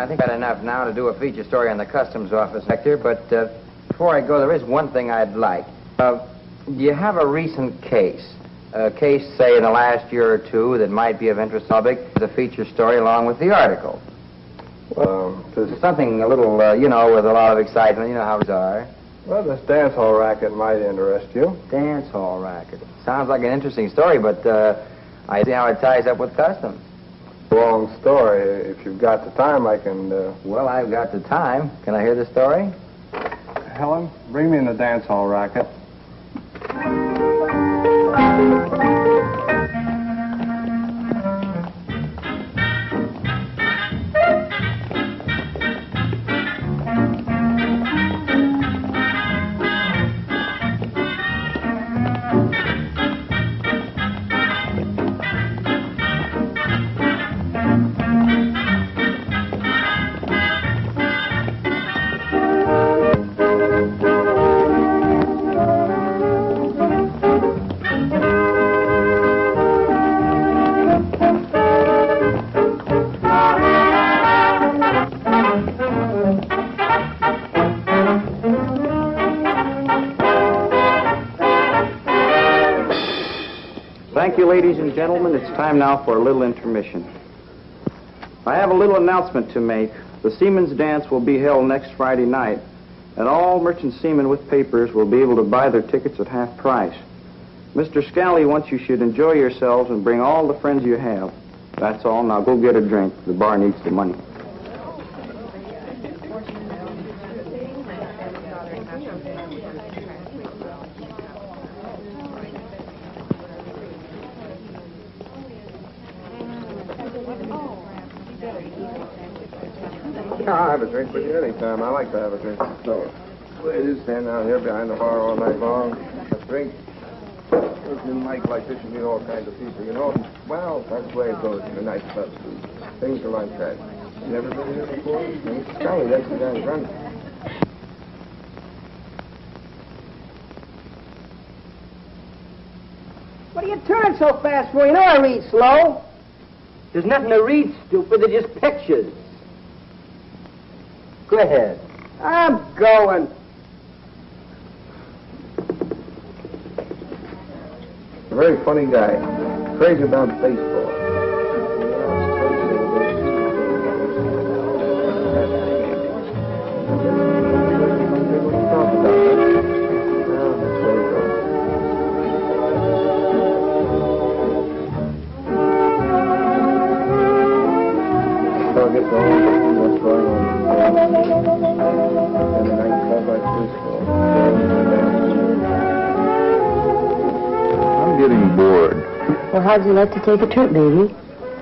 I think I've got enough now to do a feature story on the customs office sector, but before I go, there is one thing I'd like. Do you have a recent case? A case, say, in the last year or two that might be of interest to the public as a feature story along with the article? Well, there's something a little, you know, with a lot of excitement. You know how these are. Well, this dance hall racket might interest you. Dance hall racket. Sounds like an interesting story, but I see how it ties up with customs. Long story. If you've got the time, I can... Well, I've got the time. Can I hear the story? Helen, bring me in the dance hall racket. Ladies and gentlemen, it's time now for a little intermission. I have a little announcement to make. The Seamen's Dance will be held next Friday night, and all merchant seamen with papers will be able to buy their tickets at half price. Mr. Scalli wants you should enjoy yourselves and bring all the friends you have. That's all. Now go get a drink. The bar needs the money. I'll have a drink with you anytime. I like to have a drink with the soda. Well, you stand down here behind the bar all night long. A drink. If you like this, you meet all kinds of people, you know. Well, that's the way it goes in the nightclub. Things are like that. You never been here before? Scalli, that's the guy in front. What are you turning so fast for? You know I read slow. There's nothing to read, stupid. They're just pictures. Go ahead. I'm going. A very funny guy. Crazy about baseball. How'd you like to take a trip, baby?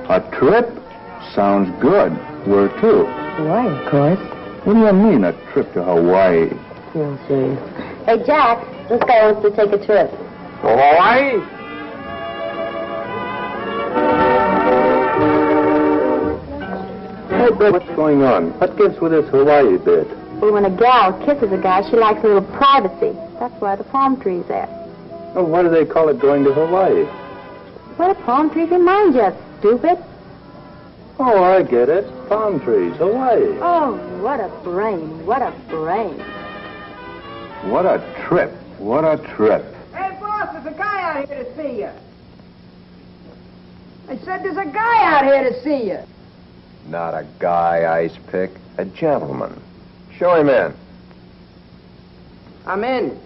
A trip? Sounds good. Where to? Hawaii, of course. What do you mean, a trip to Hawaii? No, serious. Hey, Jack, this guy wants to take a trip. To Hawaii? Hey, Bert, what's going on? What gives with this Hawaii bit? Well, when a gal kisses a guy, she likes a little privacy. That's why the palm tree's there. Well, why do they call it going to Hawaii? What do palm trees remind you of, stupid? Oh, I get it. Palm trees, Hawaii. Oh, what a brain. What a brain. What a trip. What a trip. Hey, boss, there's a guy out here to see you. I said there's a guy out here to see you. Not a guy, Ice Pick. A gentleman. Show him in. I'm in.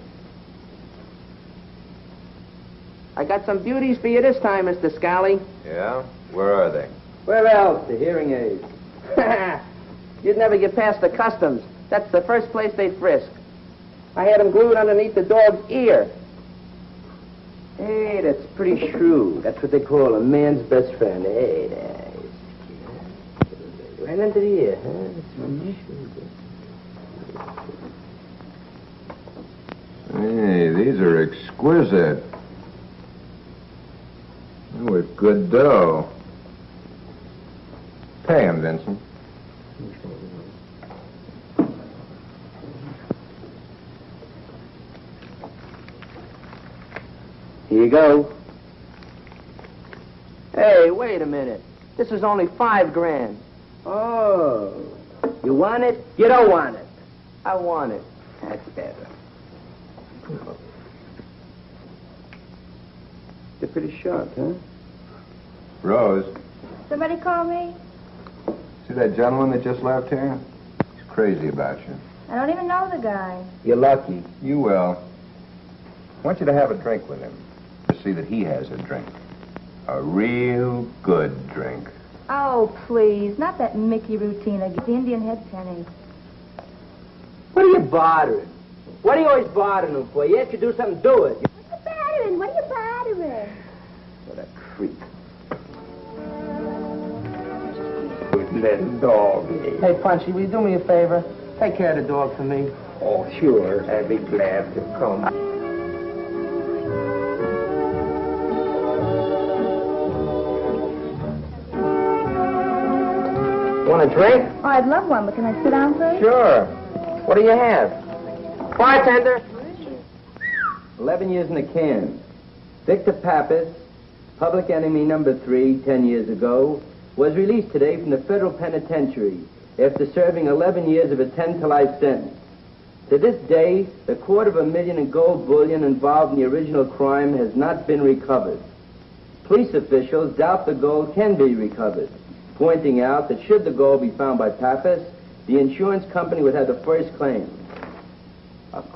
I got some beauties for you this time, Mr. Scalli. Yeah? Where are they? Where else? The hearing aids. You'd never get past the customs. That's the first place they frisk. I had them glued underneath the dog's ear. Hey, that's pretty shrewd. That's what they call a man's best friend. Hey, that's... Right under the ear, huh? Hey, these are exquisite. With good dough. Pay him, Vincent. Here you go. Hey, wait a minute. This is only $5 grand. Oh, You want it, you don't want it. I want it. That's better. They're pretty sharp, huh? Rose. Somebody call me? See that gentleman that just left here? He's crazy about you. I don't even know the guy. You're lucky. You will. I want you to have a drink with him. To see that he has a drink. A real good drink. Oh, please. Not that Mickey routine. I get the Indian head penny. What are you bothering? What are you always bothering him for? You ask you to do something, do it. What's the bothering? What are you bothering? What a creep. Good little dog. Hey, Punchy, will you do me a favor? Take care of the dog for me. Oh, sure. I'd be glad to come. Want a drink? Oh, I'd love one, but can I sit down, please? Sure. What do you have? Bartender. 11 years in the can. Victor Pappas, public enemy number 3, 10 years ago, was released today from the federal penitentiary after serving 11 years of a 10-to-life sentence. To this day, the $250,000 in gold bullion involved in the original crime has not been recovered. Police officials doubt the gold can be recovered, pointing out that should the gold be found by Pappas, the insurance company would have the first claim.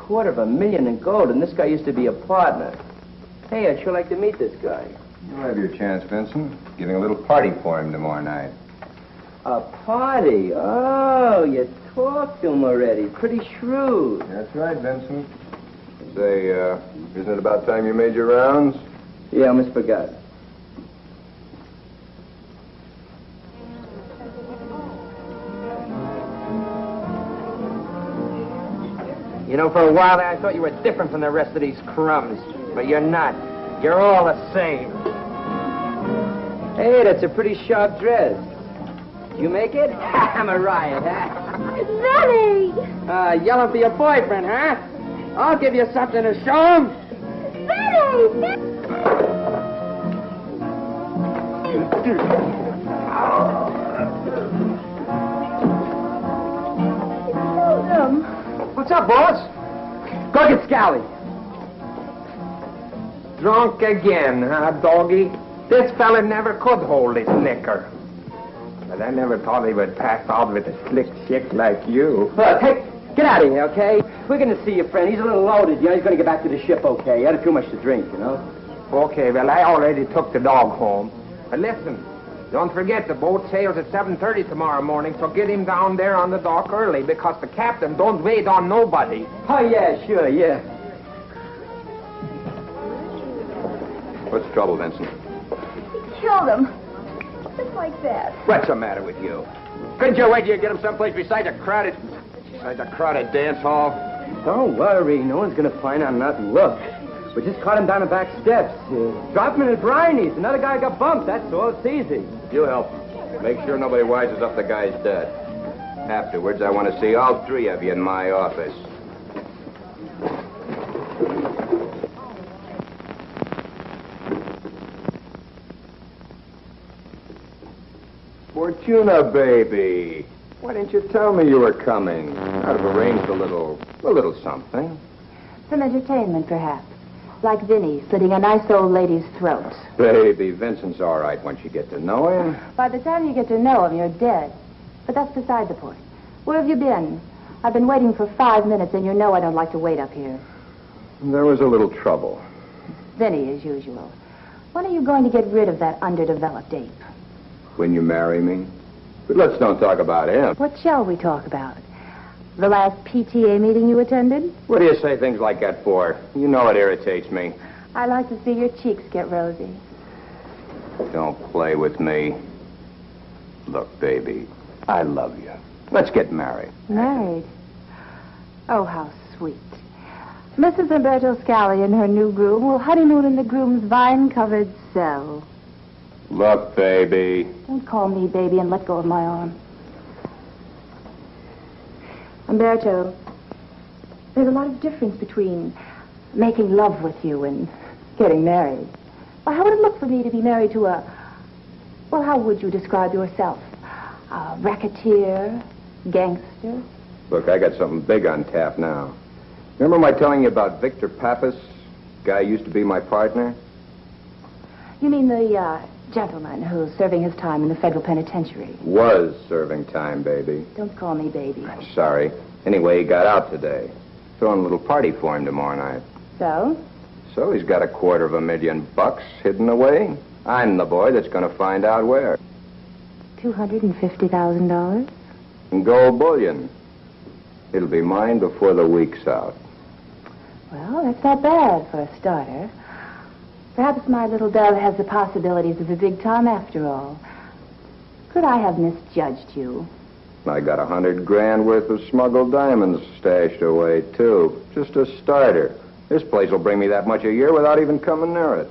$250,000 in gold, and this guy used to be a partner. Hey, I'd sure like to meet this guy. You'll have your chance, Vincent. Giving a little party for him tomorrow night. A party? Oh, you talked to him already. Pretty shrewd. That's right, Vincent. Say, isn't it about time you made your rounds? Yeah, I almost forgot. You know, for a while I thought you were different from the rest of these crumbs, but you're not. You're all the same. Hey, that's a pretty sharp dress. You make it? I'm a riot, huh? Vinny! Yelling for your boyfriend, huh? I'll give you something to show him. Vinny! Oh. What's up, boss? Go get Scalli. Drunk again, huh, doggy? This fella never could hold his liquor. But I never thought he would pass out with a slick chick like you. Look, hey, get out of here, okay? We're going to see your friend. He's a little loaded, you know? He's going to get back to the ship, okay? He had too much to drink, you know? Okay, well, I already took the dog home. But listen, don't forget, the boat sails at 7:30 tomorrow morning, so get him down there on the dock early, because the captain don't wait on nobody. Oh, yeah, sure, yeah. What's the trouble, Vincent? He killed him. Just like that. What's the matter with you? Couldn't you wait till you get him someplace beside the crowded dance hall? Don't worry. No one's going to find out nothing. Look. We just caught him down the back steps. Dropped him in his brinies. Another guy got bumped. That's all. It's easy. You help him. Make sure nobody wises up the guy's dead. Afterwards, I want to see all three of you in my office. Fortuna, baby. Why didn't you tell me you were coming? I'd have arranged a little something. Some entertainment, perhaps. Like Vinny, slitting a nice old lady's throat. Baby, Vincent's all right once you get to know him. By the time you get to know him, you're dead. But that's beside the point. Where have you been? I've been waiting for 5 minutes, and you know I don't like to wait up here. There was a little trouble. Vinny, as usual. When are you going to get rid of that underdeveloped ape? When you marry me. But let's not talk about him. What shall we talk about? The last PTA meeting you attended? What do you say things like that for? You know it irritates me. I like to see your cheeks get rosy. Don't play with me. Look, baby, I love you. Let's get married. Married? Oh, how sweet. Mrs. Umberto Scalli and her new groom will honeymoon in the groom's vine-covered cell. Look, baby. Don't call me baby and let go of my arm. Umberto, there's a lot of difference between making love with you and getting married. Well, how would it look for me to be married to a... Well, how would you describe yourself? A racketeer, Gangster? Look, I got something big on tap now. Remember my telling you about Victor Pappas? Guy used to be my partner? You mean the gentleman who's serving his time in the federal penitentiary? Was serving time, baby. Don't call me baby. I'm sorry. Anyway, he got out today. Throwing a little party for him tomorrow night. So? So he's got $250,000 hidden away. I'm the boy that's going to find out where. $250,000? In gold bullion. It'll be mine before the week's out. Well, that's not bad for a starter. Perhaps my little dove has the possibilities of a big time after all. Could I have misjudged you? I got $100,000 worth of smuggled diamonds stashed away, too. Just a starter. This place will bring me that much a year without even coming near it.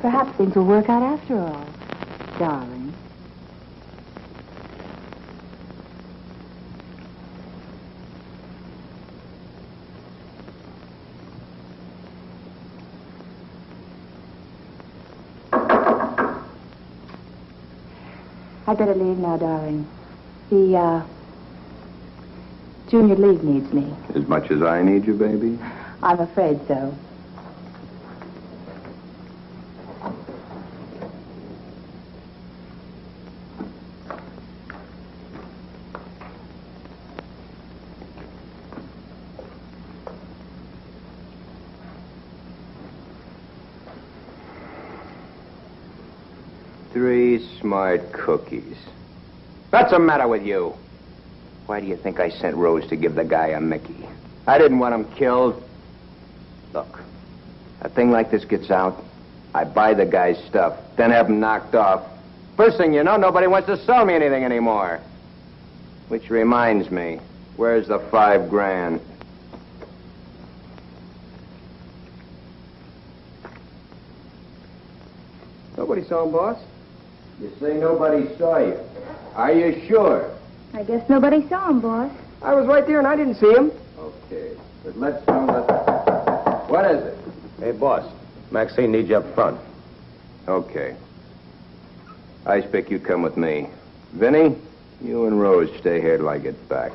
Perhaps things will work out after all, darling. I'd better leave now, darling. The, Junior League needs me. As much as I need you, baby? I'm afraid so. Smart cookies. What's the matter with you? Why do you think I sent Rose to give the guy a Mickey? I didn't want him killed. Look, a thing like this gets out, I buy the guy's stuff, then have him knocked off. First thing you know, nobody wants to sell me anything anymore. Which reminds me, where's the $5,000? Nobody saw him, boss? You say nobody saw you. Are you sure? I guess nobody saw him, boss. I was right there and I didn't see him. Okay, but let's know that... What is it? Hey, boss, Maxine needs you up front. Okay. I expect you come with me. Vinny, you and Rose stay here till I get back.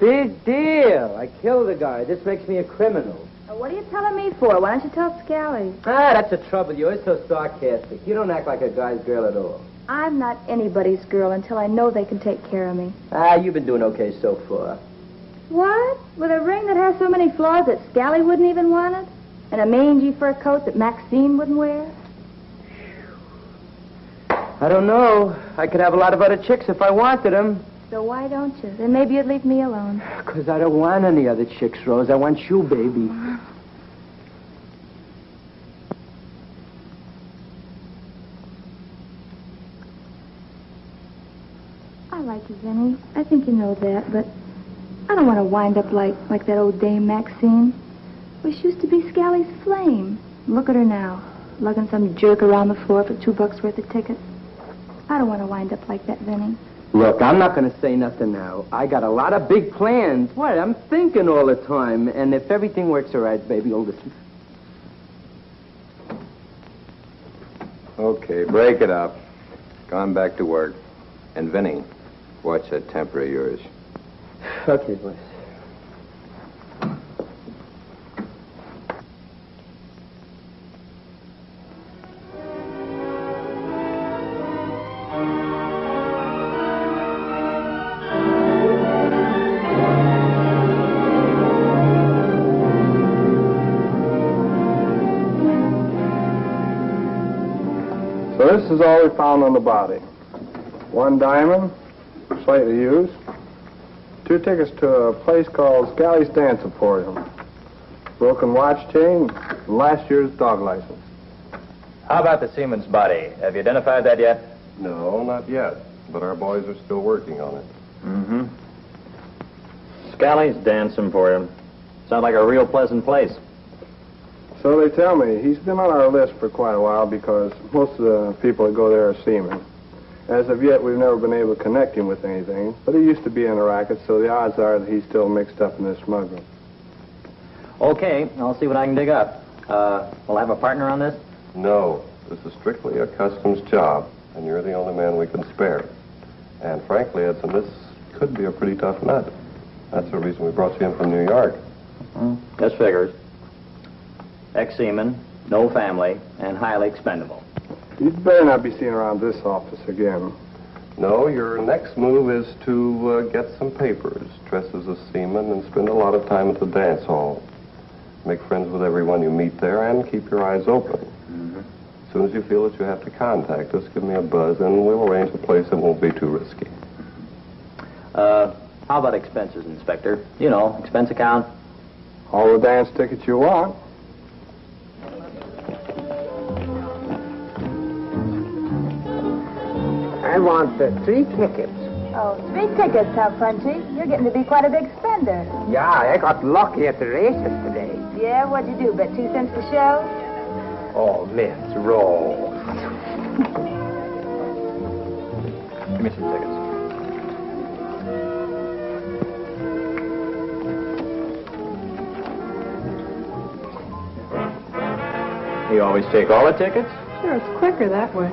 Big deal. I killed a guy. This makes me a criminal. What are you telling me for? Why don't you tell Scalli? Ah, that's the trouble. You're so sarcastic. You don't act like a guy's girl at all. I'm not anybody's girl until I know they can take care of me. Ah, you've been doing okay so far. What? With a ring that has so many flaws that Scalli wouldn't even want it? And a mangy fur coat that Maxine wouldn't wear? I don't know. I could have a lot of other chicks if I wanted them. So why don't you? Then maybe you'd leave me alone. Because I don't want any other chicks, Rose. I want you, baby. I like you, Vinny. I think you know that, but I don't want to wind up like that old dame Maxine. Well, she used to be Scalli's flame. Look at her now, lugging some jerk around the floor for $2 worth of tickets. I don't want to wind up like that, Vinny. Look, I'm not going to say nothing now. I got a lot of big plans. What? I'm thinking all the time. And if everything works all right, baby, you'll listen. Okay, break it up. Gone back to work. And Vinny, watch that temper of yours. Okay, boys. This is all we found on the body. 1 diamond, slightly used. 2 tickets to a place called Scalli's Dance Emporium. Broken watch chain, and last year's dog license. How about the seaman's body? Have you identified that yet? No, not yet. But our boys are still working on it. Mm-hmm. Scalli's Dance Emporium. Sounds like a real pleasant place. So they tell me. He's been on our list for quite a while because most of the people that go there are seamen. As of yet, we've never been able to connect him with anything, but he used to be in the racket, so the odds are that he's still mixed up in this smuggling. Okay, I'll see what I can dig up. Will I have a partner on this? No. This is strictly a customs job, and you're the only man we can spare. And frankly, Edson, this could be a pretty tough nut. That's the reason we brought you in from New York. This figures. Ex-seaman, no family, and highly expendable. You'd better not be seen around this office again. No, your next move is to get some papers, dress as a seaman, and spend a lot of time at the dance hall. Make friends with everyone you meet there, and keep your eyes open. As soon as you feel that you have to contact us, give me a buzz, and we'll arrange a place that won't be too risky. How about expenses, Inspector? You know, expense account. All the dance tickets you want. I want the 3 tickets. Oh, 3 tickets, huh, Punchy? You're getting to be quite a big spender. Yeah, I got lucky at the races today. Yeah, what'd you do, bet 2 cents to show? Oh, Miss Rose. Give me some tickets. You always take all the tickets? Sure, it's quicker that way.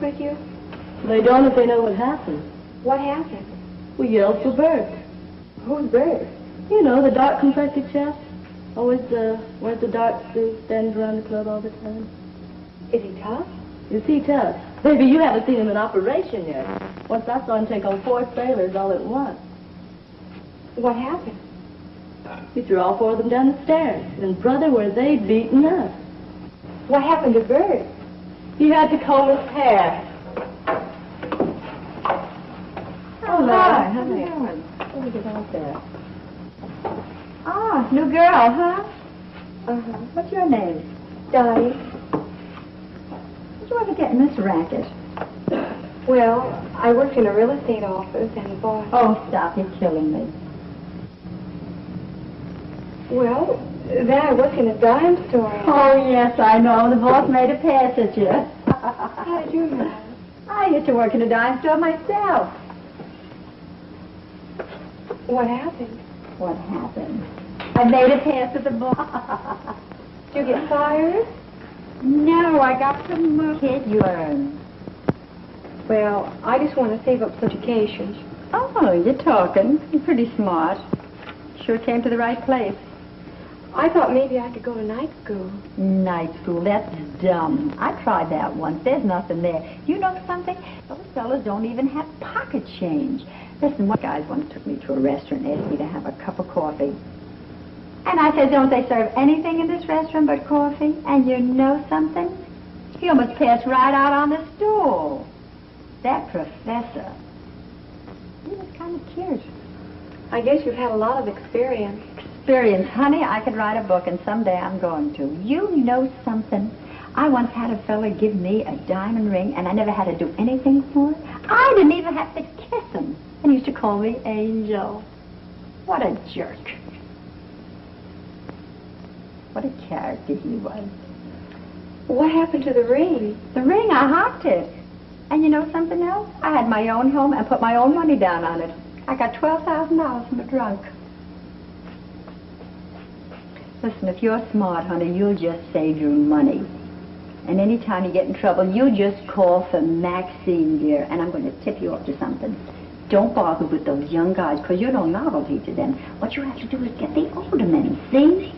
With you? They don't if they know what happened. What happened? We yelled for Bert. Who's Bert? You know, the dark-complected chap. Always wears the dark suit, stands around the club all the time. Is he tough? Is he tough? Baby, you haven't seen him in operation yet. Once I saw him take on 4 sailors all at once. What happened? He threw all 4 of them down the stairs. And brother, were they beaten up. What happened to Bert? He had to comb his hair. Oh, hi. How are you doing? Let me get out there. Ah, new girl, huh? Uh-huh. What's your name? Dottie. Did you ever get in this racket? Well, I worked in a real estate office and bought... Oh, stop. You're killing me. Well... Then I worked in a dime store. Oh, yes, I know. The boss made a pass at you. How did you know? I used to work in a dime store myself. What happened? What happened? I made a pass at the boss. Did you get fired? No, I got some money. Kid, you earned. Well, I just want to save up for education. Oh, you're talking. You're pretty smart. Sure came to the right place. I thought maybe I could go to night school. Night school? That's dumb. I tried that once. There's nothing there. You know something? Those fellas don't even have pocket change. Listen, one guy once took me to a restaurant and asked me to have a cup of coffee. And I said, don't they serve anything in this restaurant but coffee? And you know something? He almost passed right out on the stool. That professor. He was kind of cute. I guess you've had a lot of experience. Experience. Honey, I could write a book, and someday I'm going to. You know something? I once had a fella give me a diamond ring, and I never had to do anything for it. I didn't even have to kiss him. And he used to call me Angel. What a jerk. What a character he was. What happened to the ring? The ring, I hocked it. And you know something else? I had my own home and put my own money down on it. I got $12,000 from a drunk. Listen, if you're smart, honey, you'll just save your money. And any time you get in trouble, you just call for Maxine, dear, and I'm going to tip you off to something. Don't bother with those young guys, because you're no novelty to them. What you have to do is get the older men, see?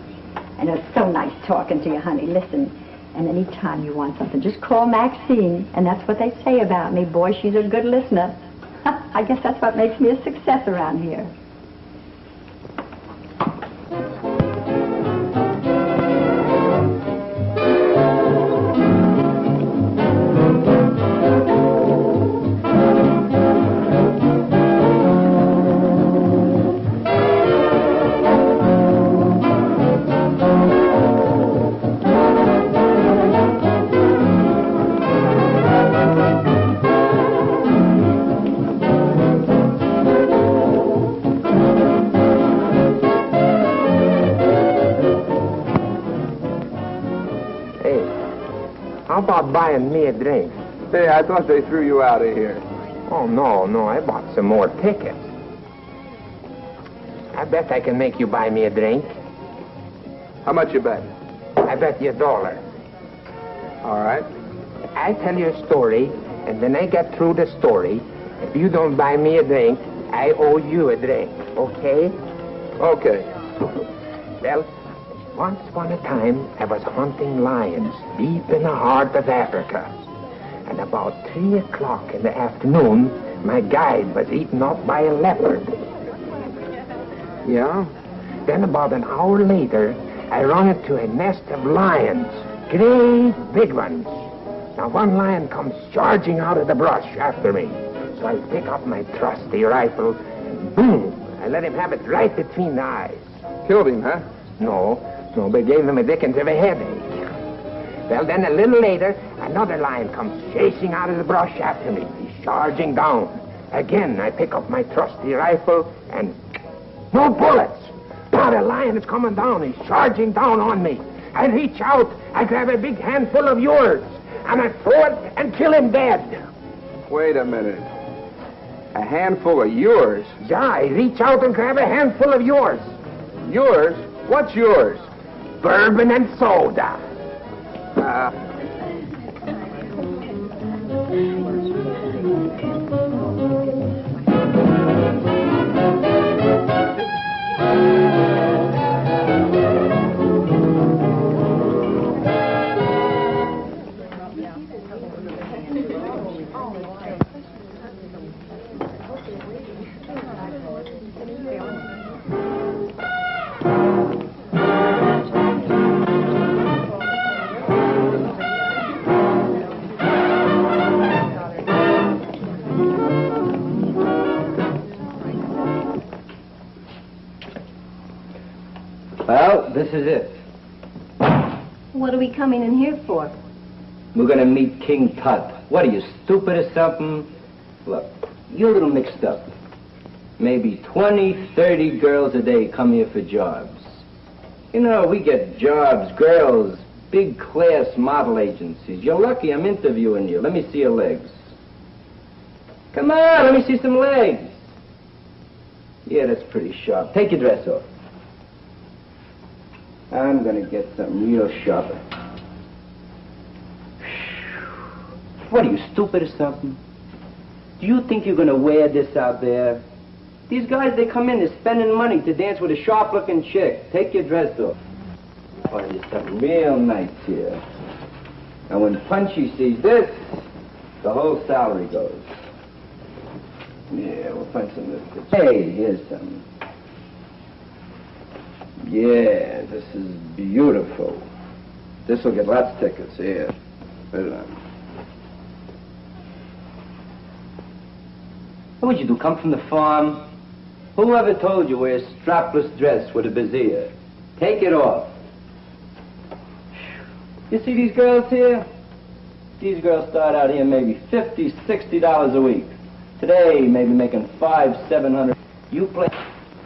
And it's so nice talking to you, honey. Listen, and any time you want something, just call Maxine, and that's what they say about me. Boy, she's a good listener. I guess that's what makes me a success around here. Buying me a drink. Hey, I thought they threw you out of here. Oh, no, no, I bought some more tickets. I bet I can make you buy me a drink. How much you bet? I bet you $1. All right. I tell you a story, and when I get through the story, if you don't buy me a drink, I owe you a drink, okay? Okay. Well, once upon a time, I was hunting lions deep in the heart of Africa. And about 3 o'clock in the afternoon, my guide was eaten up by a leopard. Yeah? Then about an hour later, I ran into a nest of lions, great big ones. Now one lion comes charging out of the brush after me. So I pick up my trusty rifle, and boom, I let him have it right between the eyes. Killed him, huh? No. So they gave him a dickens of a headache. Well, then a little later, another lion comes chasing out of the brush after me. He's charging down. Again, I pick up my trusty rifle and no bullets. Now the lion is coming down. He's charging down on me. I reach out. I grab a big handful of yours. And I throw it and kill him dead. Wait a minute. A handful of yours? Yeah, I reach out and grab a handful of yours. Yours? What's yours? Bourbon and soda. This is it. What are we coming in here for? We're going to meet King Tut. What are you, stupid or something? Look, you're a little mixed up. Maybe 20, 30 girls a day come here for jobs. You know, we get jobs, girls, big class model agencies. You're lucky I'm interviewing you. Let me see your legs. Come on, let me see some legs. Yeah, that's pretty sharp. Take your dress off. I'm going to get something real sharper. What are you, stupid or something? Do you think you're going to wear this out there? These guys, they come in, they're spending money to dance with a sharp-looking chick. Take your dress off. Oh, there's something real nice here. And when Punchy sees this, the whole salary goes. Yeah, we'll find some lipstick. Hey, here's something. Yeah, this is beautiful. This will get lots of tickets. Here, put it on. What would you do, come from the farm? Whoever told you wear a strapless dress with a brassiere? Take it off. You see these girls here? These girls start out here maybe $50, $60 a week. Today, maybe making $500, $700. You play...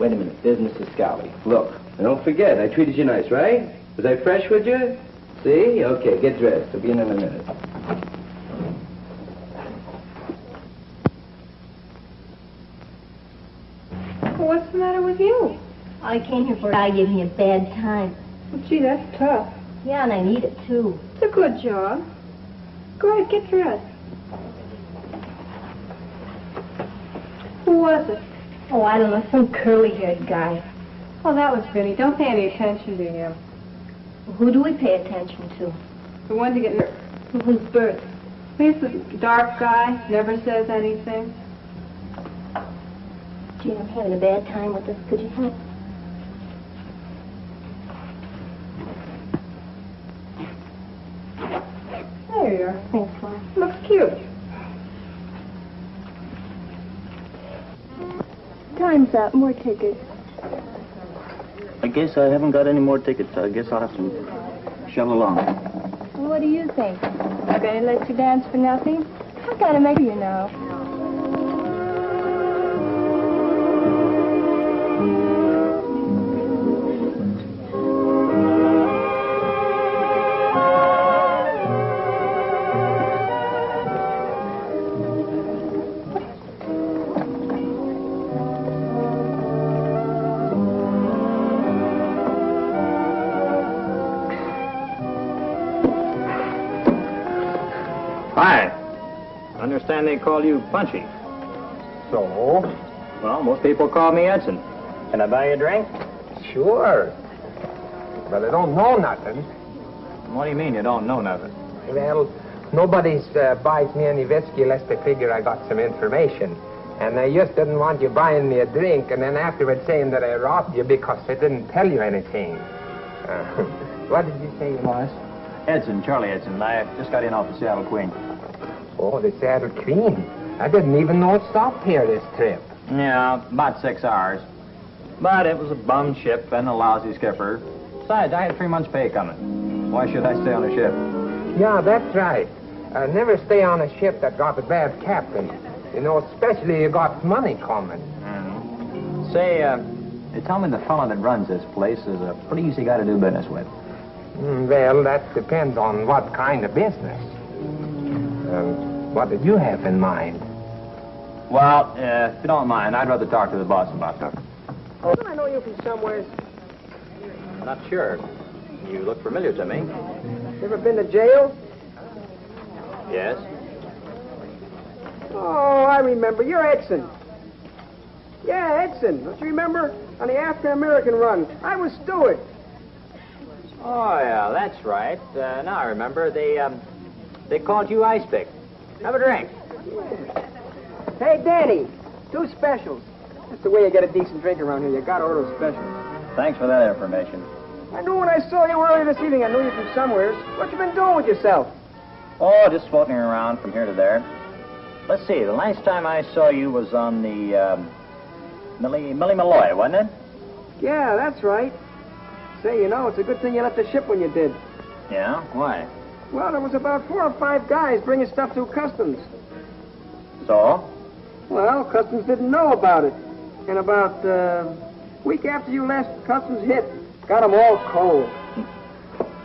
Wait a minute, there's Mr. Scalli. Look. And don't forget, I treated you nice, right? Was I fresh with you? See? Okay, get dressed. I'll be in a minute. What's the matter with you? I came here for a guy gave me a bad time. Well, gee, that's tough. Yeah, and I need it, too. It's a good job. Go ahead, get dressed. Who was it? Oh, I don't know, some curly-haired guy. Oh, that was Vinny. Don't pay any attention to him. Who do we pay attention to? The one to get nervous. Who's Bert? He's the dark guy, never says anything. Gee, I'm having a bad time with this. Could you help? There you are. Thanks, Laura. Looks cute. Time's up. More tickets. I guess I haven't got any more tickets. I guess I'll have to shove along. Well, what do you think? I'm going to let you dance for nothing? I've got to make you know. They call you Punchy. So? Well, most people call me Edson. Can I buy you a drink? Sure. But I don't know nothing. What do you mean you don't know nothing? Well, nobody's buys me any whiskey unless they figure I got some information. And I just didn't want you buying me a drink and then afterwards saying that I robbed you because I didn't tell you anything. What did you say, Lois? Edson, Charlie Edson. I just got in off the Seattle Queen. Oh, the Seattle Queen. I didn't even know it stopped here this trip. Yeah, about 6 hours. But it was a bum ship and a lousy skipper. Besides, I had 3 months' pay coming. Why should I stay on a ship? Yeah, that's right. Never stay on a ship that got a bad captain. You know, especially you got money coming. Mm-hmm. Say, they tell me the fella that runs this place is a pretty easy guy to do business with. Well, that depends on what kind of business. What did you have in mind? Well, if you don't mind, I'd rather talk to the boss about that. Oh, I know you from somewhere. Not sure. You look familiar to me. Ever been to jail? Yes. Oh, I remember. You're Edson. Yeah, Edson. Don't you remember? On the African-American run. I was Stuart. Oh, yeah, that's right. Now I remember. They called you Ice Pick. Have a drink. Hey, Danny, 2 specials. That's the way you get a decent drink around here. You gotta order specials. Thanks for that information. I knew when I saw you earlier this evening, I knew you from somewheres. What you been doing with yourself? Oh, just floating around from here to there. Let's see, the last time I saw you was on the, Millie Malloy, wasn't it? Yeah, that's right. Say, you know, it's a good thing you left the ship when you did. Yeah? Why? Well, there was about 4 or 5 guys bringing stuff through customs. So? Well, customs didn't know about it. And about a week after you left, customs hit. Got them all cold.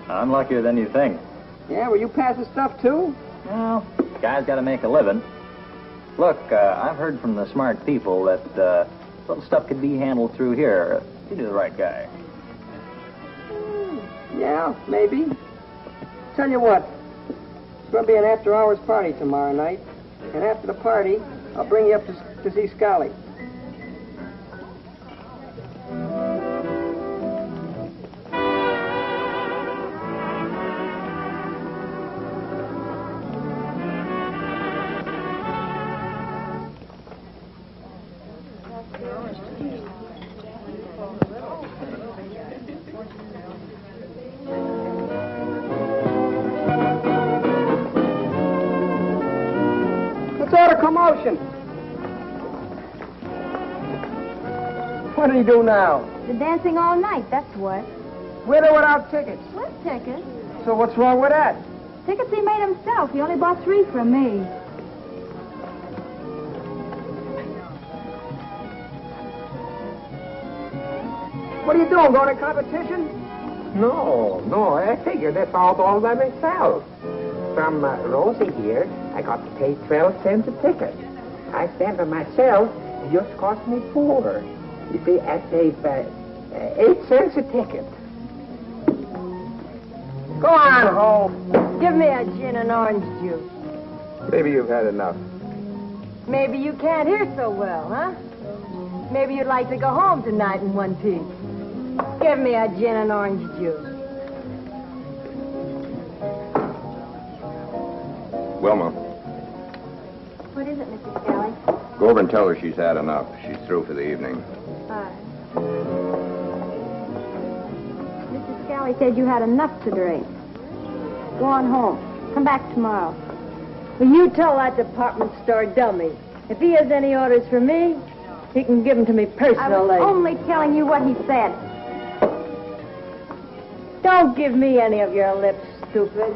Unluckier than you think. Yeah, were you passing stuff, too? Well, guys got to make a living. Look, I've heard from the smart people that little stuff could be handled through here. You do the right guy. Yeah, maybe. Tell you what, it's going to be an after-hours party tomorrow night, and after the party, I'll bring you up to see Scalli. What do you do now? They're dancing all night, that's what. With or without tickets? With tickets. So what's wrong with that? Tickets he made himself. He only bought 3 from me. What are you doing, going to competition? No, I figured that's all by myself. From Rosie here, I got to pay 12 cents a ticket. I stand for myself, it just cost me 4. You see, I save 8 cents a ticket. Go on home. Give me a gin and orange juice. Maybe you've had enough. Maybe you can't hear so well, huh? Maybe you'd like to go home tonight in one piece. Give me a gin and orange juice. Wilma. What is it, Mr. Scalli? Go over and tell her she's had enough. She's through for the evening. Bye. Mrs. Scalli said you had enough to drink. Go on home. Come back tomorrow. Will you tell that department store dummy? If he has any orders for me, he can give them to me personally. I was only telling you what he said. Don't give me any of your lips, stupid.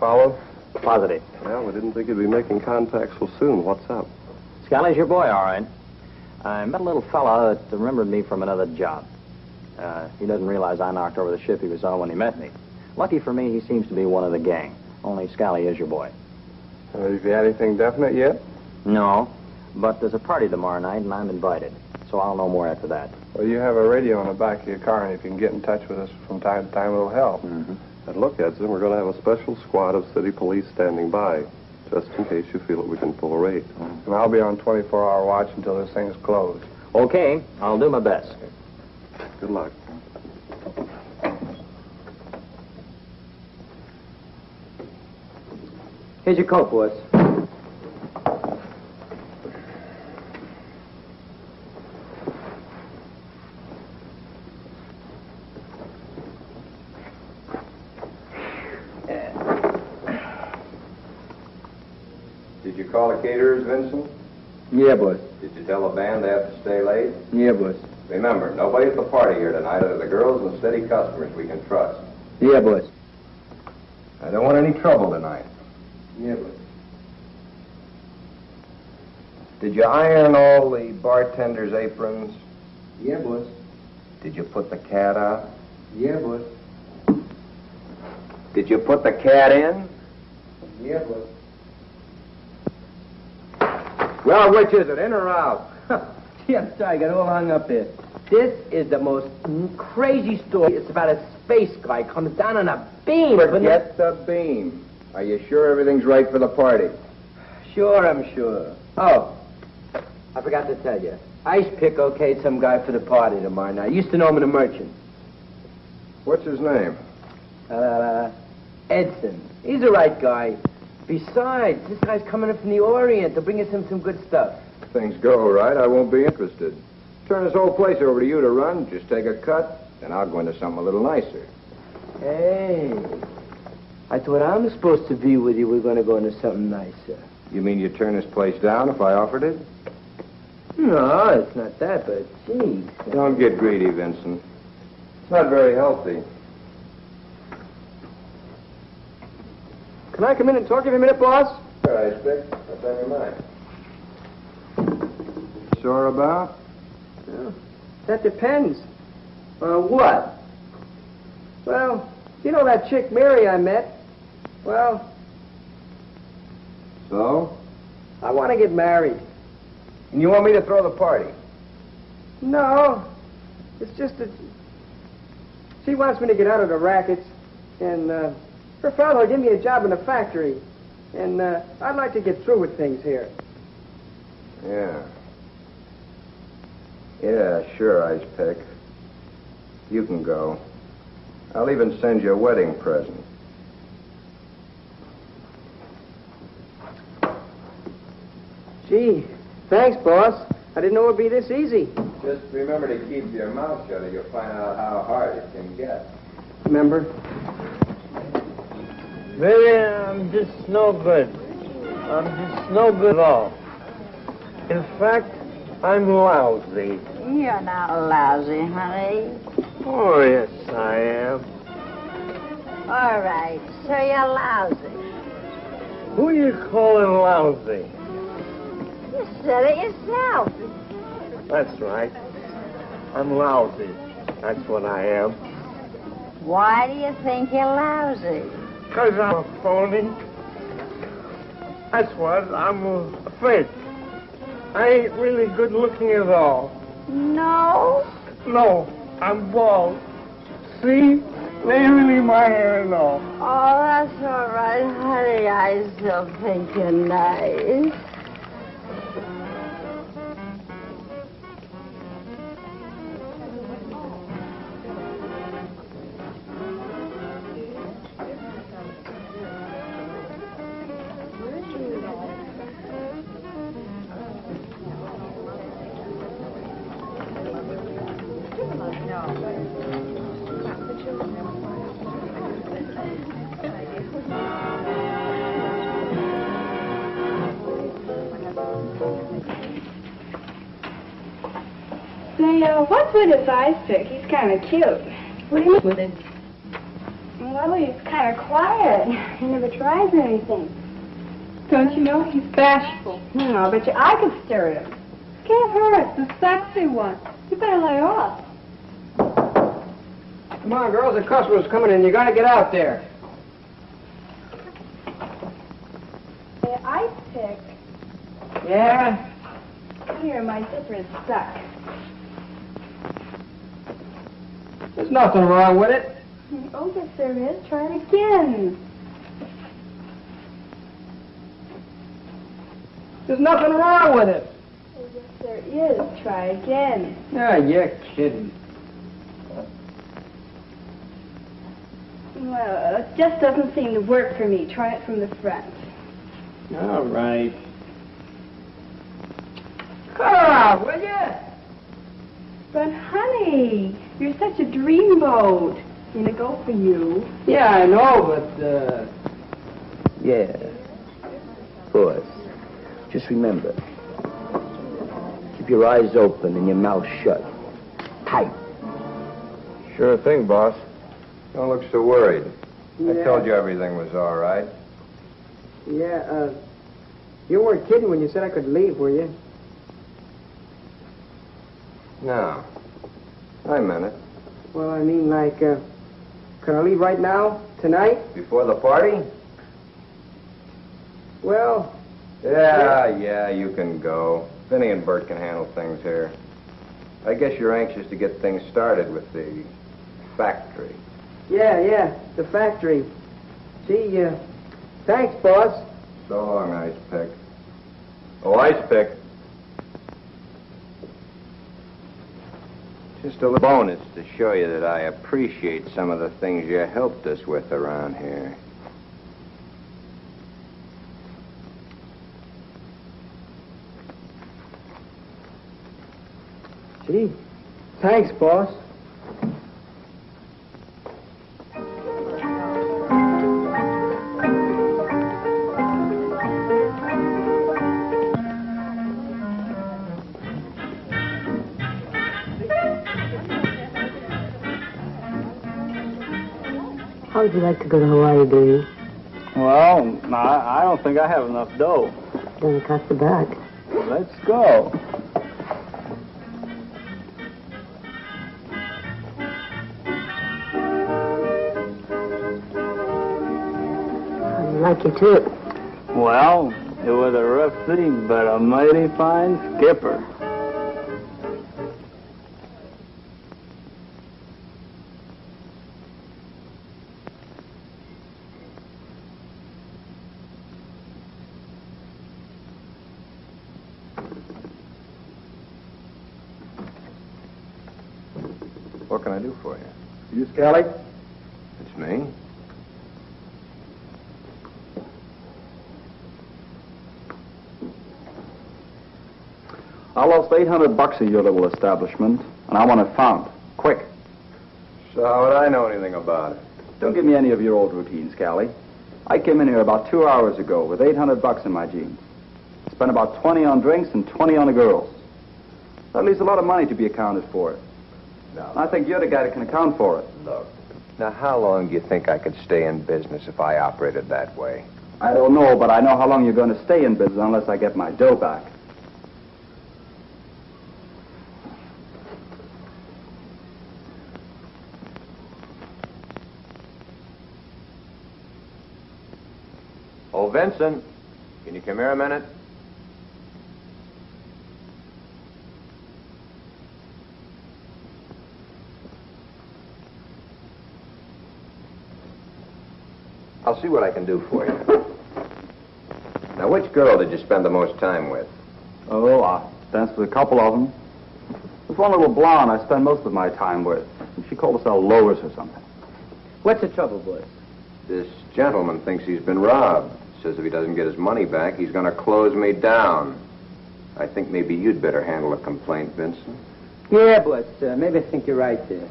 Followed? Positive. Well, we didn't think he'd be making contact so soon. What's up? Scalli's your boy, all right. I met a little fella that remembered me from another job. He doesn't realize I knocked over the ship he was on when he met me. Lucky for me, he seems to be one of the gang. Only Scalli is your boy. Have you had anything definite yet? No, but there's a party tomorrow night, and I'm invited, so I'll know more after that. Well, you have a radio in the back of your car, and if you can get in touch with us from time to time, it'll help. Mm-hmm. And look, Edson, we're going to have a special squad of city police standing by, just in case you feel that we can pull a raid. And I'll be on 24-hour watch until this thing's closed. Okay, I'll do my best. Good luck. Here's your coat, boys. Call the caterers, Vincent? Yeah, boss. Did you tell the band they have to stay late? Yeah, boss. Remember, nobody at the party here tonight other than the girls and steady customers we can trust. Yeah, boss. I don't want any trouble tonight. Yeah, boss. Did you iron all the bartenders' aprons? Yeah, boss. Did you put the cat out? Yeah, boss. Did you put the cat in? Yeah, boss. Well, which is it, in or out? Gee, I'm sorry, I got all hung up there. This is the most crazy story. It's about a space guy comes down on a beam. Forget the beam. Are you sure everything's right for the party? Sure, I'm sure. Oh, I forgot to tell you. Ice Pick okayed some guy for the party tomorrow night. I used to know him in a merchant. What's his name? Edson. He's the right guy. Besides, this guy's coming in from the Orient to bring us some good stuff. If things go right, I won't be interested. Turn this whole place over to you to run, just take a cut, then I'll go into something a little nicer. Hey, I thought I'm supposed to be with you. We're going to go into something nicer. You mean you'd turn this place down if I offered it? No, it's not that, but geez. Don't get greedy, Vincent. It's not very healthy. Can I come in and talk to you a minute, boss? Sure, Ice Pick. What's on your mind? Sure about? Yeah. That depends. What? Well, you know that chick Mary I met? Well... So? I want to get married. And you want me to throw the party? No. It's just that... she wants me to get out of the rackets and, her fellow gave me a job in a factory, and I'd like to get through with things here. Yeah. Yeah, sure, Ice Pick. You can go. I'll even send you a wedding present. Gee, thanks, boss. I didn't know it would be this easy. Just remember to keep your mouth shut or you'll find out how hard it can get. Remember? Really, I'm just no good. I'm just no good at all. In fact, I'm lousy. You're not lousy, honey. Oh, yes, I am. All right, so you're lousy. Who are you calling lousy? You said it yourself. That's right. I'm lousy. That's what I am. Why do you think you're lousy? Because I'm a phony. That's what I'm a fake. I ain't really good looking at all. No? No, I'm bald. See? They really my hair and all. Oh, that's all right, honey. I still think you're nice. What would advise Vic? He's kind of cute. What do you mean with him? Well, he's kind of quiet. He never tries anything. Don't you know? He's bashful. No, but I can steer him. Can't hurt. The sexy one. You better lay off. Come on, girls. The customer's coming in. You got to get out there. The ice pick. Yeah. Here, my zipper is stuck. There's nothing wrong with it. Oh, yes, there is. Try it again. There's nothing wrong with it. Oh, yes, there is. Try again. Ah, oh, you're kidding. Well, it just doesn't seem to work for me. Try it from the front. All right. Come on, will you? But, honey, you're such a dreamboat. You know, go for you. Yeah, I know, but, yeah. Boys, just remember, keep your eyes open and your mouth shut. Tight. Sure thing, boss. Don't look so worried. Yeah. I told you everything was all right. Yeah, you weren't kidding when you said I could leave, were you? No. I meant it. Well, I mean, like, can I leave right now? Tonight? Before the party? Well... Yeah, you can go. Vinny and Bert can handle things here. I guess you're anxious to get things started with the factory. Yeah, the factory. Gee, thanks, boss. So long, Ice Pick. Oh, Ice Pick. Just a little bonus to show you that I appreciate some of the things you helped us with around here. Gee, thanks, boss. How would you like to go to Hawaii, do you? Well, I don't think I have enough dough. Then it costs a buck. Let's go. How do you like your trip? Well, it was a rough city, but a mighty fine skipper. Kelly? It's me. I lost $800 at your little establishment, and I want it found. Quick. So how would I know anything about it? Don't give me any of your old routines, Scalli. I came in here about 2 hours ago with $800 in my jeans. Spent about 20 on drinks and 20 on the girls. That leaves a lot of money to be accounted for. No. I think you're the guy that can account for it. Look, now how long do you think I could stay in business if I operated that way? I don't know, but I know how long you're going to stay in business unless I get my dough back. Oh, Vincent, can you come here a minute? I'll see what I can do for you. Now, which girl did you spend the most time with? Oh, I danced with a couple of them. There's one little blonde I spent most of my time with. She called herself Lois or something. What's the trouble, boys? This gentleman thinks he's been robbed. Says if he doesn't get his money back, he's going to close me down. I think maybe you'd better handle a complaint, Vincent. Yeah, but maybe I think you're right there.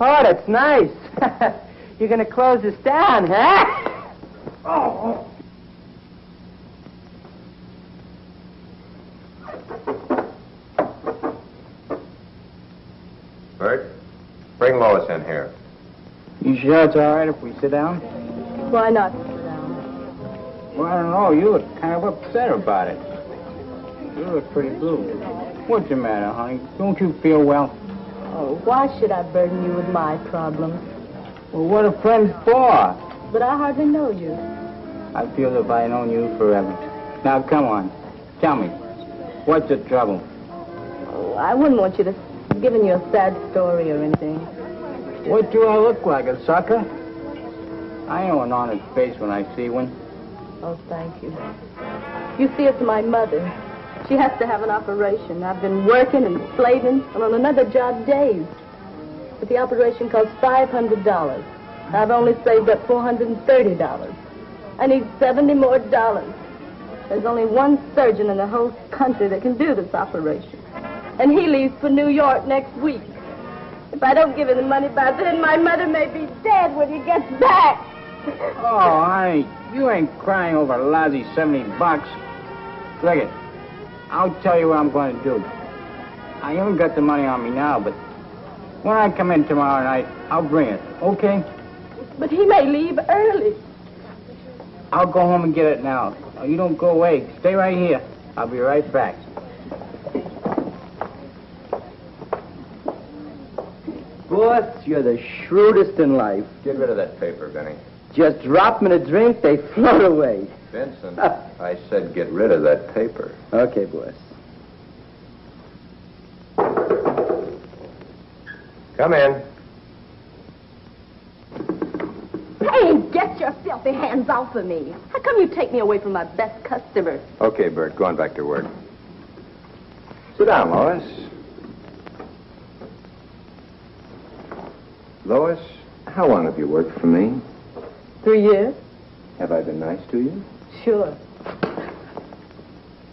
Oh, that's nice. You're going to close us down, huh? Oh. Bert, bring Lois in here. You sure it's all right if we sit down? Why not sit down? Well, I don't know. You look kind of upset about it. You look pretty blue. What's the matter, honey? Don't you feel well? Oh, why should I burden you with my problems? Well, what are friends for? But I hardly know you. I feel as if I've known you forever. Now, come on. Tell me. What's the trouble? Oh, I wouldn't want you to give you a sad story or anything. What do I look like, a sucker? I know an honest face when I see one. Oh, thank you. You see, it's my mother. She has to have an operation. I've been working and slaving and on another job days. But the operation costs $500. I've only saved up $430. I need $70 more. There's only one surgeon in the whole country that can do this operation. And he leaves for New York next week. If I don't give him the money by then, my mother may be dead when he gets back. Oh, honey, you ain't crying over a lousy $70. Look it. I'll tell you what I'm going to do. I haven't got the money on me now, but when I come in tomorrow night, I'll bring it, okay? But he may leave early. I'll go home and get it now. Oh, you don't go away. Stay right here. I'll be right back. Boss, you're the shrewdest in life. Get rid of that paper, Vinny. Just drop them in a drink, they float away. Vincent, I said get rid of that paper. Okay, boss. Come in. Hey, get your filthy hands off of me. How come you take me away from my best customer? Okay, Bert, go on back to work. Sit down, Lois. Lois, how long have you worked for me? 3 years. Have I been nice to you? Sure.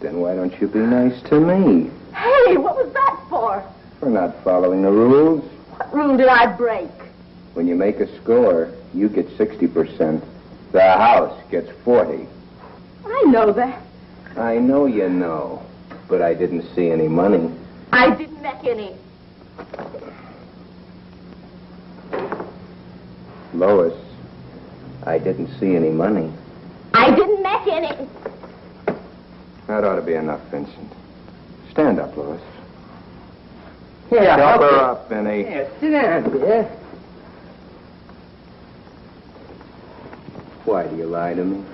Then why don't you be nice to me? Hey, what was that for? For not following the rules. What rule did I break? When you make a score, you get 60%. The house gets 40. I know that. I know you know, but I didn't see any money. I didn't make any. Lois, I didn't see any money. I didn't make any. That ought to be enough, Vincent. Stand up, Lois. Yeah, help her up, Vinny. Yeah, sit down, dear. Why do you lie to me?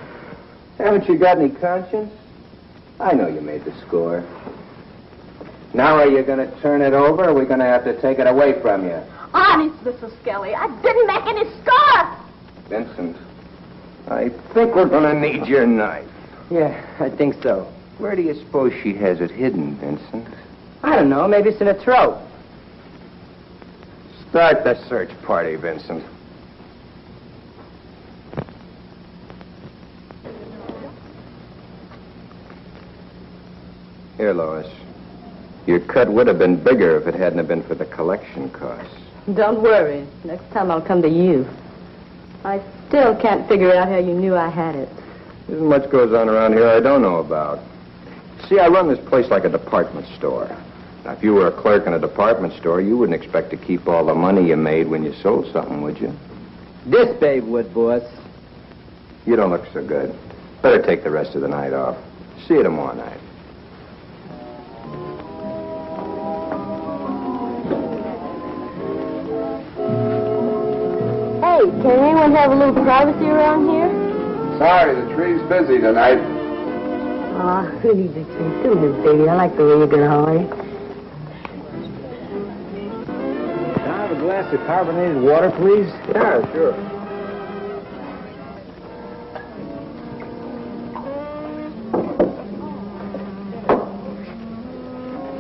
Haven't you got any conscience? I know you made the score. Now are you going to turn it over, or are we going to have to take it away from you? Honest, Mr. Scalli, I didn't make any score. Vincent, I think we're going to need your knife. Yeah, I think so. Where do you suppose she has it hidden, Vincent? I don't know. Maybe it's in her throat. Start the search party, Vincent. Here, Lois. Your cut would have been bigger if it hadn't been for the collection costs. Don't worry. Next time I'll come to you. I still can't figure out how you knew I had it. There's much goes on around here I don't know about. See, I run this place like a department store. Now, if you were a clerk in a department store, you wouldn't expect to keep all the money you made when you sold something, would you? This babe would, boss. You don't look so good. Better take the rest of the night off. See you tomorrow night. Hey, can anyone have a little privacy around here? Sorry, the tree's busy tonight. Aw, oh, really, Victor. Do this, baby. I like the way you get high. Can I have a glass of carbonated water, please? Yeah, sure.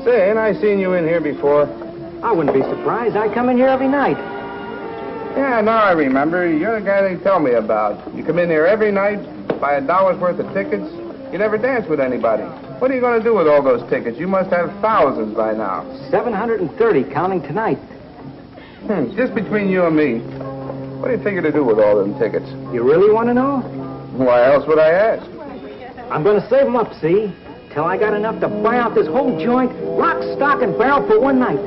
Say, ain't I seen you in here before? I wouldn't be surprised. I come in here every night. Yeah, now I remember. You're the guy they tell me about. You come in here every night, buy $1's worth of tickets. You never dance with anybody. What are you going to do with all those tickets? You must have thousands by now. 730, counting tonight. Just between you and me, what do you figure to do with all them tickets? You really want to know? Why else would I ask? I'm going to save them up, see? Till I got enough to buy out this whole joint, lock, stock, and barrel for one night.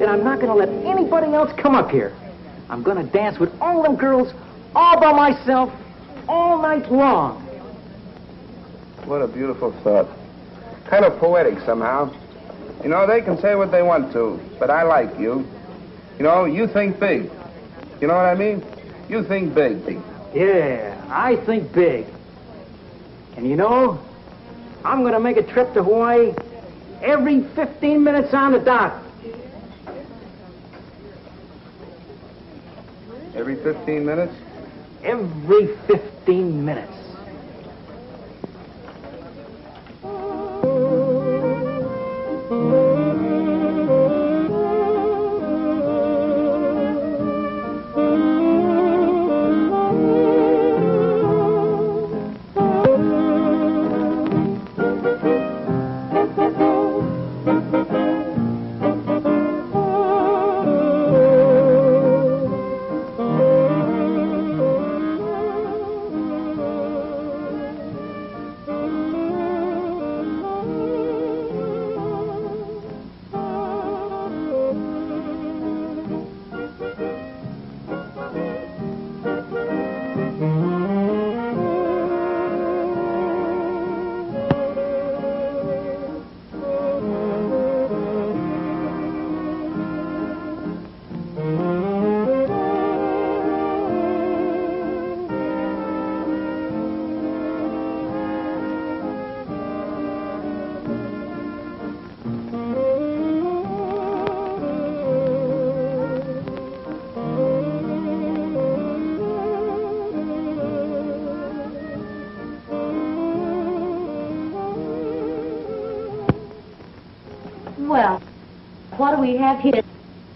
Then I'm not going to let anybody else come up here. I'm going to dance with all them girls, all by myself, all night long. What a beautiful thought. Kind of poetic somehow. You know, they can say what they want to, but I like you. You know, you think big. You know what I mean? You think big. Yeah, I think big. And you know, I'm going to make a trip to Hawaii every 15 minutes on the dot. Every 15 minutes? Every 15 minutes. We have here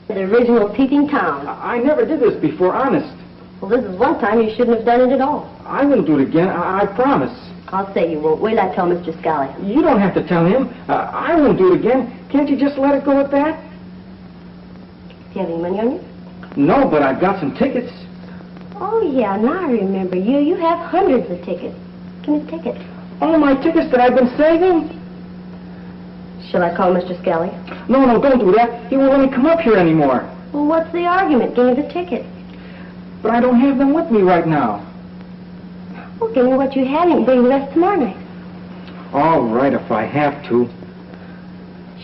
the original peeping Tom. I never did this before, honest. Well, this is one time you shouldn't have done it at all. I won't do it again. I promise. I'll say you won't. Wait till I tell Mr. Scalli. You don't have to tell him. I won't do it again. Can't you just let it go at that? Do you have any money on you? No, but I've got some tickets. Oh, yeah. Now I remember you. You have hundreds of tickets. Give me a ticket. All my tickets that I've been saving? Shall I call Mr. Scalli? No, no, don't do that. He won't let me come up here anymore. Well, what's the argument? Give me the ticket. But I don't have them with me right now. Well, give me what you have and bring the rest tomorrow night. All right, if I have to.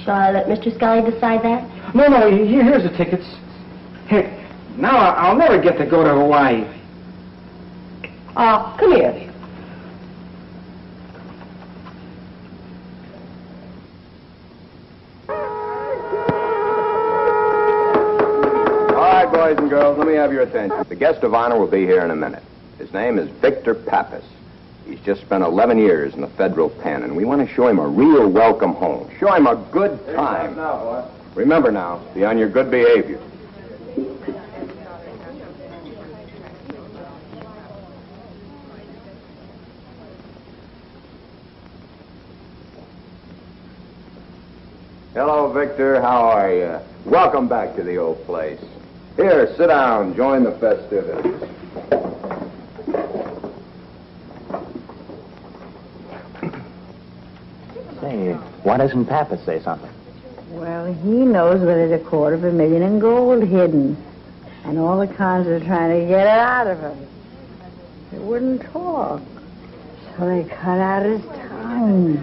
Shall I let Mr. Scalli decide that? No, no, here's the tickets. Heck, now I'll never get to go to Hawaii. Oh, come here. Boys and girls, let me have your attention. The guest of honor will be here in a minute. His name is Victor Pappas. He's just spent 11 years in the federal pen, and we want to show him a real welcome home. Show him a good time. Now, remember now, be on your good behavior. Hello, Victor. How are you? Welcome back to the old place. Here, sit down, join the festivities. Say, why doesn't Papa say something? Well, he knows where there's $250,000 in gold hidden. And all the cons are trying to get it out of him. They wouldn't talk. So they cut out his tongue.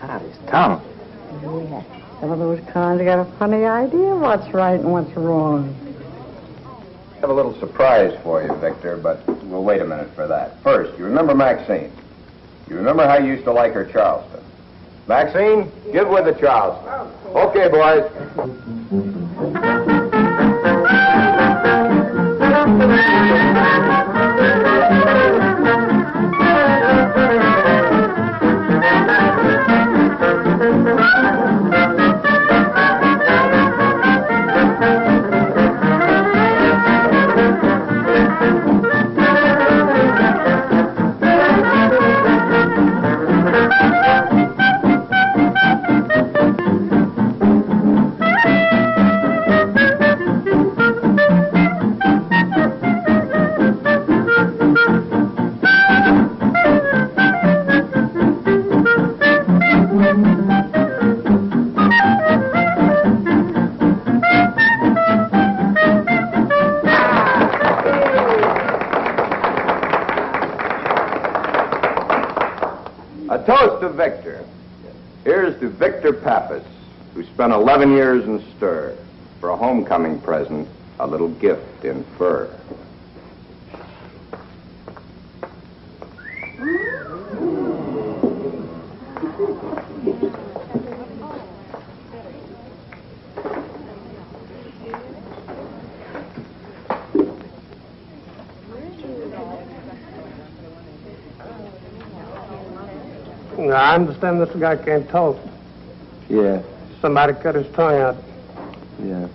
Cut out his tongue? Yeah. Some of those cons got a funny idea of what's right and what's wrong. I have a little surprise for you, Victor, but we'll wait a minute for that. First, you remember Maxine? You remember how you used to like her Charleston? Maxine, get with the Charleston. Okay, boys. Victor. Here's to Victor Pappas, who spent 11 years in stir. For a homecoming present, a little gift in fur. I understand this guy can't talk. Yeah. Somebody cut his tongue out. Yeah.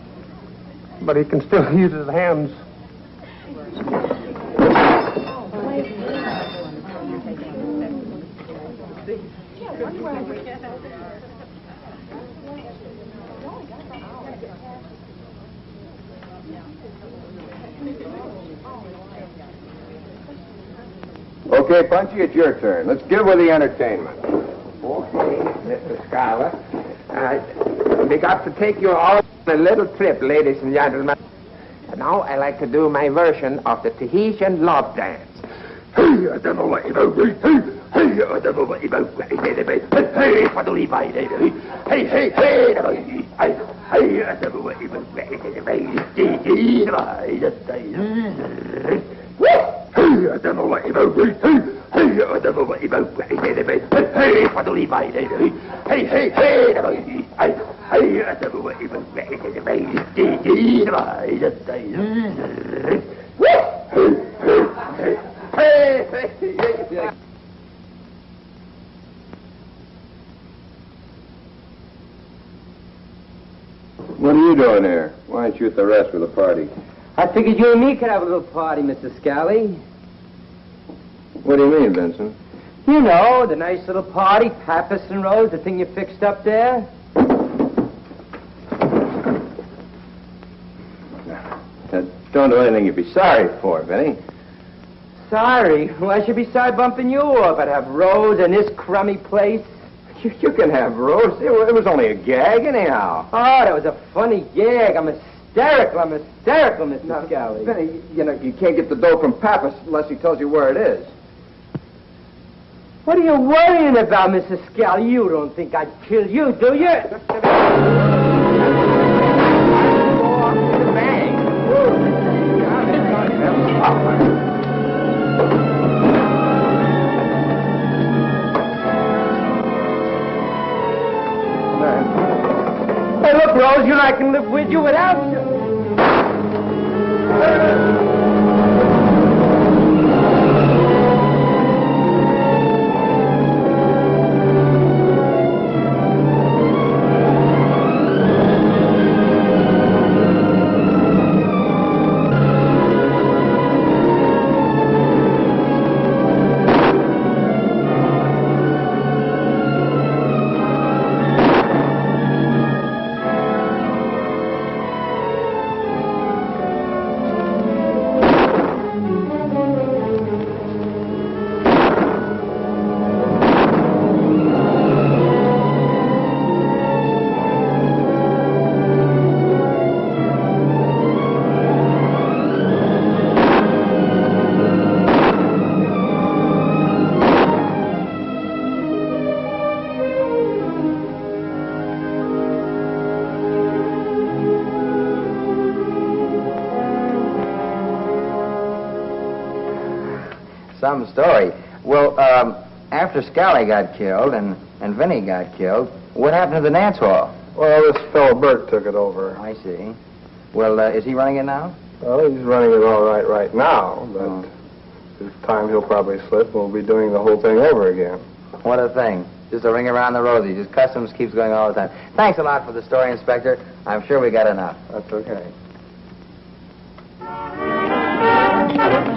But he can still use his hands. Okay, Punchy, it's your turn. Let's give her the entertainment. Okay, Mr. Scholar. We got to take you all on a little trip, ladies and gentlemen. And now I like to do my version of the Tahitian Love Dance. What are you doing here? Why aren't you at the rest of the party? I figured you and me could have a little party, Mr. Scalli. What do you mean, Vincent? You know, the nice little party, Pappas and Rose, the thing you fixed up there. Don't do anything you'd be sorry for, Vinny. Sorry? Well, I should be sorry bumping you off. I'd have Rose in this crummy place. You can have Rose. It was only a gag, anyhow. Oh, that was a funny gag. I'm hysterical, Mr. Scalli. Vinny, you know, you can't get the dough from Pappas unless he tells you where it is. What are you worrying about, Mrs. Scalli? You don't think I'd kill you, do you? Hey, look, Rose, you know I can live with you without you. some story. Well, after Scalli got killed and Vinny got killed, what happened to the dance hall? Well, this fellow Bert took it over. I see. Well, is he running it now? Well, he's running it all right now, but this time he'll probably slip and we'll be doing the whole thing over again. What a thing. Just a ring around the rosy. Just customs keeps going all the time. Thanks a lot for the story, Inspector. I'm sure we got enough. That's okay.